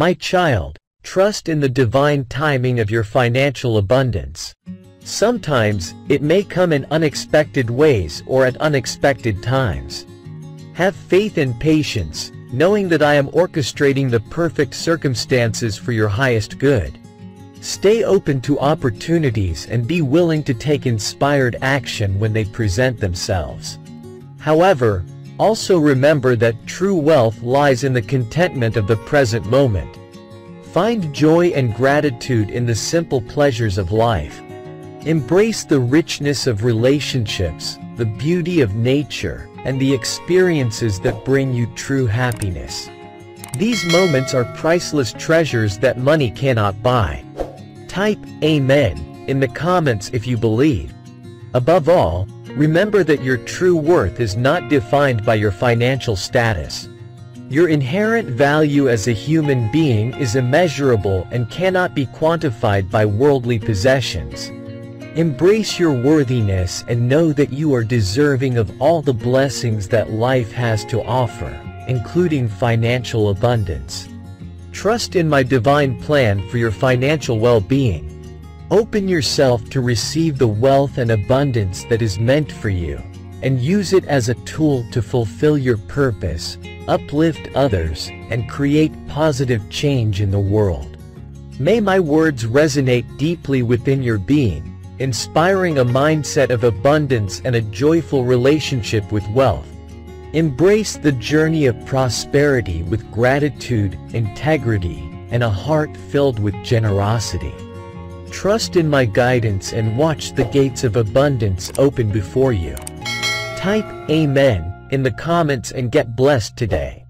My child, trust in the divine timing of your financial abundance. Sometimes, it may come in unexpected ways or at unexpected times. Have faith and patience, knowing that I am orchestrating the perfect circumstances for your highest good. Stay open to opportunities and be willing to take inspired action when they present themselves. However, also remember that true wealth lies in the contentment of the present moment. Find joy and gratitude in the simple pleasures of life. Embrace the richness of relationships, the beauty of nature, and the experiences that bring you true happiness. These moments are priceless treasures that money cannot buy. Type "Amen" in the comments if you believe. Above all, remember that your true worth is not defined by your financial status. Your inherent value as a human being is immeasurable and cannot be quantified by worldly possessions. Embrace your worthiness and know that you are deserving of all the blessings that life has to offer, including financial abundance. Trust in my divine plan for your financial well-being. Open yourself to receive the wealth and abundance that is meant for you, and use it as a tool to fulfill your purpose, uplift others, and create positive change in the world. May my words resonate deeply within your being, inspiring a mindset of abundance and a joyful relationship with wealth. Embrace the journey of prosperity with gratitude, integrity, and a heart filled with generosity. Trust in my guidance and watch the gates of abundance open before you. Type "Amen" in the comments and get blessed today.